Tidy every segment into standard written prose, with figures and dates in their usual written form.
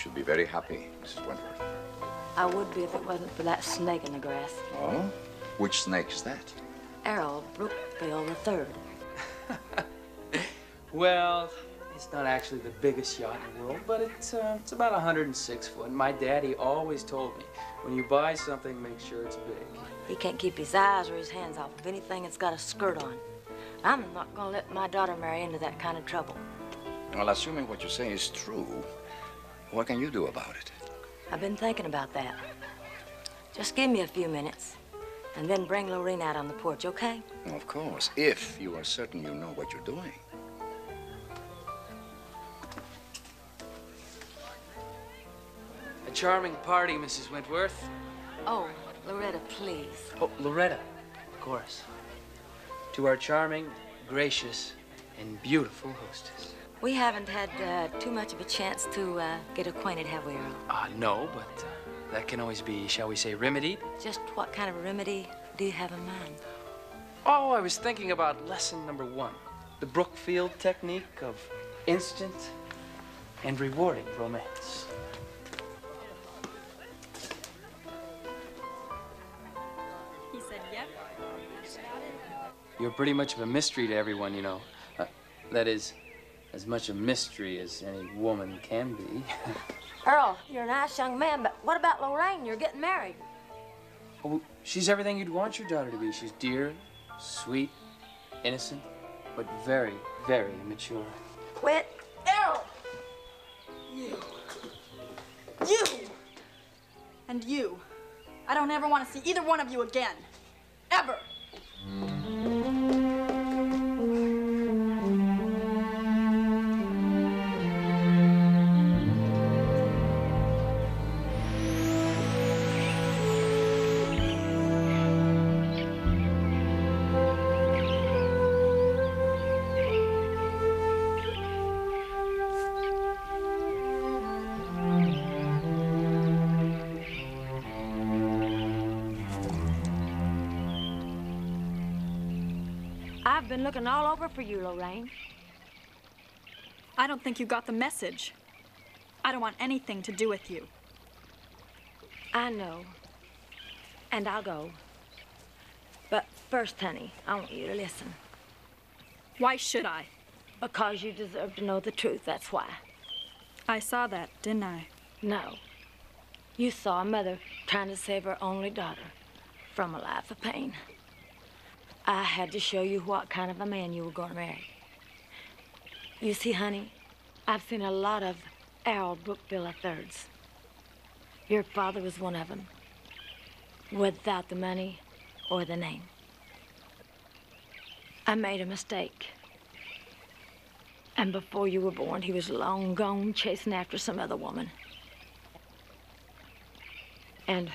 should be very happy, Mrs. Wentworth. I would be if it wasn't for that snake in the grass. Oh? Which snake is that? Errol Brookfield III. Well, it's not actually the biggest yacht in the world, but it's about 106 foot. My daddy always told me, when you buy something, make sure it's big. He can't keep his eyes or his hands off of anything that's got a skirt on. I'm not going to let my daughter marry into that kind of trouble. Well, assuming what you're saying is true, what can you do about it? I've been thinking about that. Just give me a few minutes, and then bring Lorraine out on the porch, okay? Well, of course, if you are certain you know what you're doing. A charming party, Mrs. Wentworth. Oh, Loretta, please. Oh, Loretta, of course. To our charming, gracious, and beautiful hostess. We haven't had too much of a chance to get acquainted, have we, Earl? No, but that can always be, shall we say, remedied. Just what kind of remedy do you have in mind? Oh, I was thinking about lesson number 1, the Brookfield technique of instant and rewarding romance. You're pretty much of a mystery to everyone, you know. That is, as much a mystery as any woman can be. Earl, you're a nice young man, but what about Lorraine? You're getting married. Oh, she's everything you'd want your daughter to be. She's dear, sweet, innocent, but very, very immature. Quit. Earl! You. You! And you. I don't ever want to see either one of you again. Ever. I've been looking all over for you, Lorraine. I don't think you got the message. I don't want anything to do with you. I know. And I'll go. But first, honey, I want you to listen. Why should I? Because you deserve to know the truth, that's why. I saw that, didn't I? No. You saw a mother trying to save her only daughter from a life of pain. I had to show you what kind of a man you were going to marry. You see, honey, I've seen a lot of Errol Brookfield III's. Your father was one of them, without the money or the name. I made a mistake. And before you were born, he was long gone chasing after some other woman. And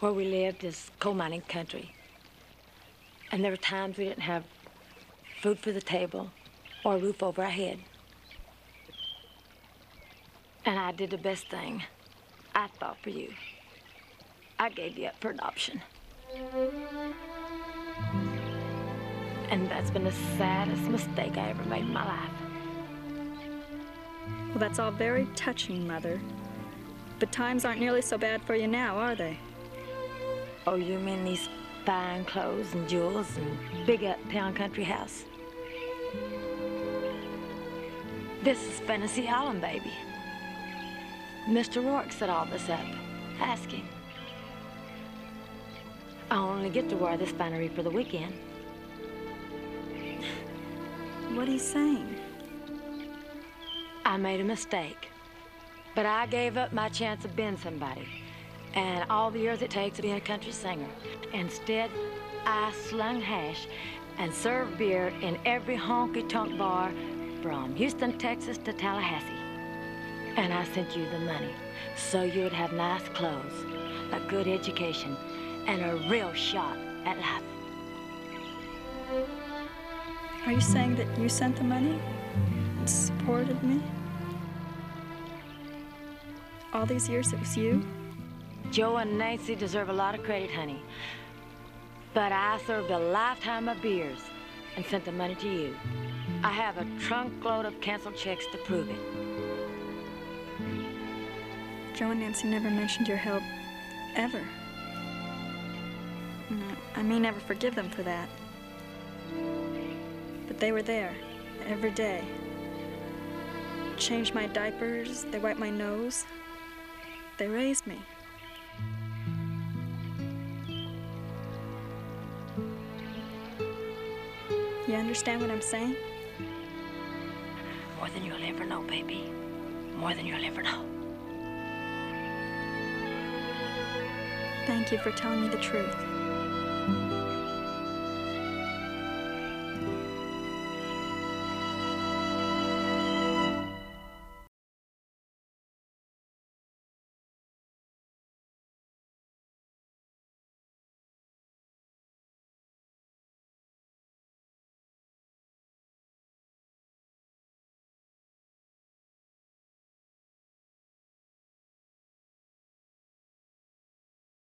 where we lived is coal mining country. And there were times we didn't have food for the table or a roof over our head. And I did the best thing I thought for you. I gave you up for adoption. And that's been the saddest mistake I ever made in my life. Well, that's all very touching, Mother. But times aren't nearly so bad for you now, are they? Oh, you mean these buying clothes and jewels and big uptown country house. This is Fantasy Island, baby. Mr. Rourke set all this up. Ask him. I only get to wear this finery for the weekend. What are you saying? I made a mistake, but I gave up my chance of being somebody. And all the years it takes to be a country singer. Instead, I slung hash and served beer in every honky-tonk bar from Houston, Texas to Tallahassee. And I sent you the money so you would have nice clothes, a good education, and a real shot at life. Are you saying that you sent the money and supported me? All these years it was you? Joe and Nancy deserve a lot of credit, honey. But I served a lifetime of beers and sent the money to you. I have a trunkload of canceled checks to prove it. Joe and Nancy never mentioned your help, ever. And I may never forgive them for that. But they were there, every day. Changed my diapers, they wiped my nose. They raised me. You understand what I'm saying? More than you'll ever know, baby. More than you'll ever know. Thank you for telling me the truth.